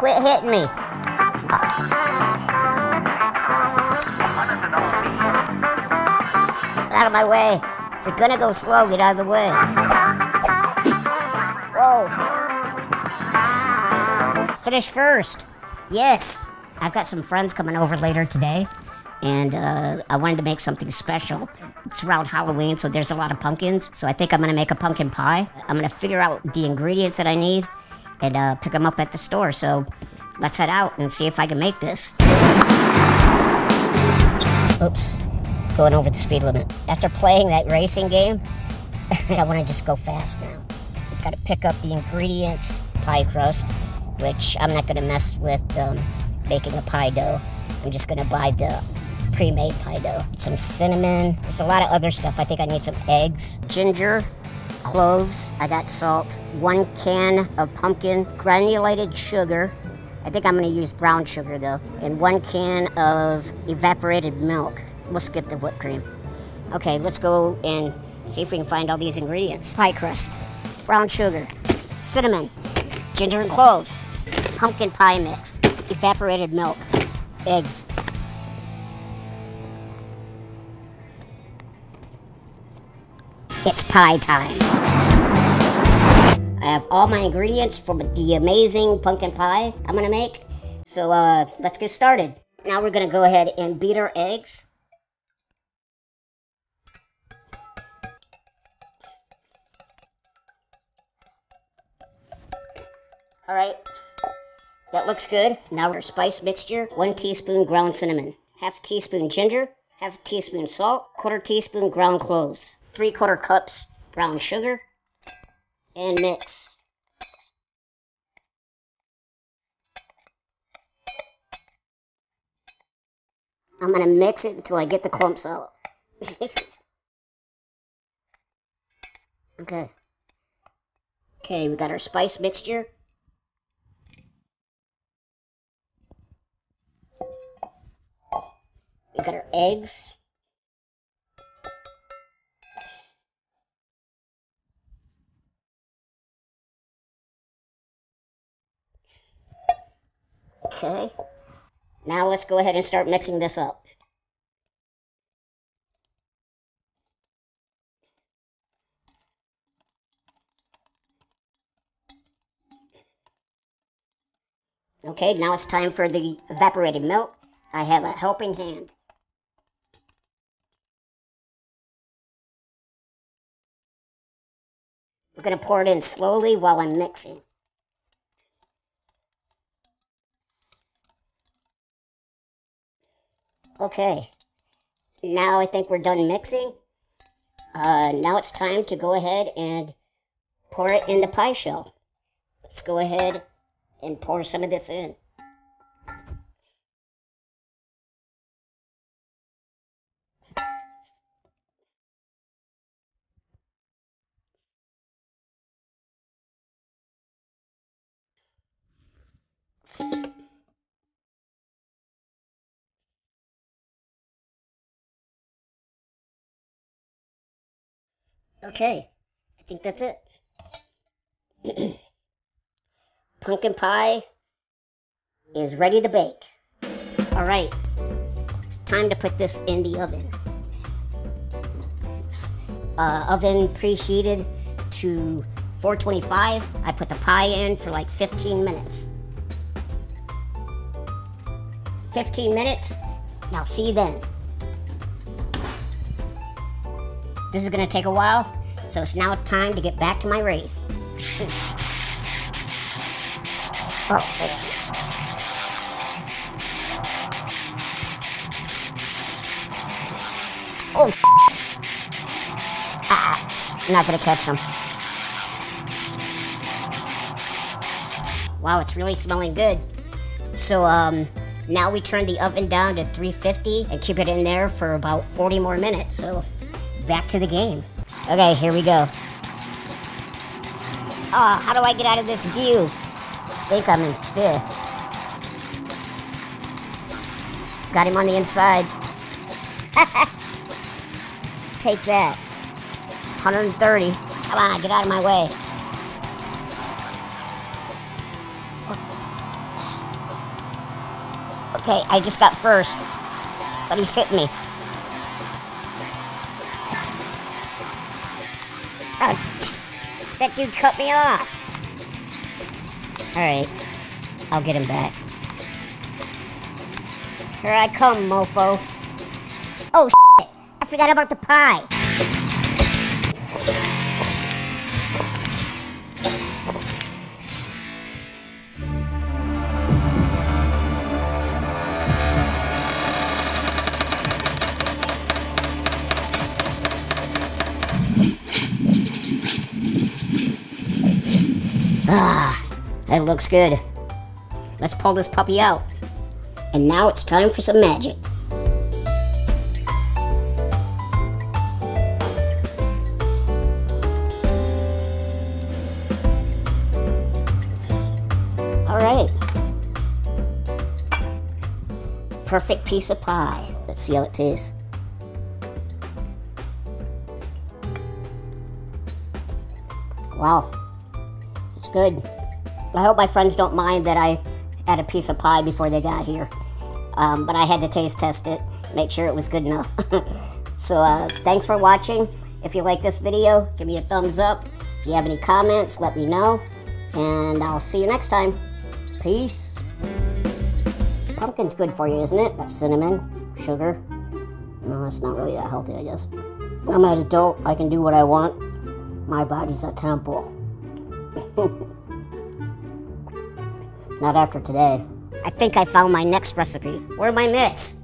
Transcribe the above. quit hitting me. Get out of my way. If you're gonna go slow, get out of the way. Whoa. Finish first. Yes. I've got some friends coming over later today, and I wanted to make something special. It's around Halloween, so there's a lot of pumpkins, so I think I'm gonna make a pumpkin pie. I'm gonna figure out the ingredients that I need and pick them up at the store, so let's head out and see if I can make this. Oops, going over the speed limit. After playing that racing game, I wanna just go fast now. Gotta pick up the ingredients, pie crust, which I'm not gonna mess with making a pie dough. I'm just gonna buy the pre-made pie dough. Some cinnamon, there's a lot of other stuff. I think I need some eggs, ginger, cloves, I got salt, 1 can of pumpkin, granulated sugar. I think I'm gonna use brown sugar though, and 1 can of evaporated milk. We'll skip the whipped cream. Okay, let's go and see if we can find all these ingredients. Pie crust, brown sugar, cinnamon, ginger and cloves, pumpkin pie mix, evaporated milk, eggs. It's pie time. I have all my ingredients for the amazing pumpkin pie I'm gonna make. So let's get started. Now we're gonna go ahead and beat our eggs. All right, that looks good. Now our spice mixture, 1 teaspoon ground cinnamon, 1/2 teaspoon ginger, 1/2 teaspoon salt, 1/4 teaspoon ground cloves. 3/4 cups brown sugar, and mix. I'm gonna mix it until I get the clumps out. Okay. Okay, we got our spice mixture. We got our eggs. Okay, now let's go ahead and start mixing this up. Okay, now it's time for the evaporated milk. I have a helping hand. We're going to pour it in slowly while I'm mixing. Okay, now I think we're done mixing. Now it's time to go ahead and pour it in the pie shell. Let's go ahead and pour some of this in. Okay, I think that's it. Pumpkin pie is ready to bake. All right, it's time to put this in the oven. Oven preheated to 425. I put the pie in for like 15 minutes. 15 minutes, now see you then. This is gonna take a while, so it's now time to get back to my race. Oh, man. Oh, ah, I'm not gonna catch them. Wow, it's really smelling good. So, now we turn the oven down to 350 and keep it in there for about 40 more minutes, so. Back to the game. Okay, here we go. Oh, how do I get out of this view? I think I'm in 5th. Got him on the inside. Take that. 130. Come on, get out of my way. Okay, I just got first, but he's hitting me. Oh, that dude cut me off. Alright, I'll get him back. Here I come, mofo. Oh, shit. I forgot about the pie. Ah, that looks good. Let's pull this puppy out. And now it's time for some magic. Alright. Perfect piece of pie. Let's see how it tastes. Wow. It's good. I hope my friends don't mind that I had a piece of pie before they got here. But I had to taste test it, make sure it was good enough. So thanks for watching. If you like this video, give me a thumbs up. If you have any comments, let me know. And I'll see you next time. Peace. Pumpkin's good for you, isn't it? That's cinnamon, sugar. No, it's not really that healthy, I guess. I'm an adult. I can do what I want. My body's a temple. Not after today. I think I found my next recipe. Where are my mitts?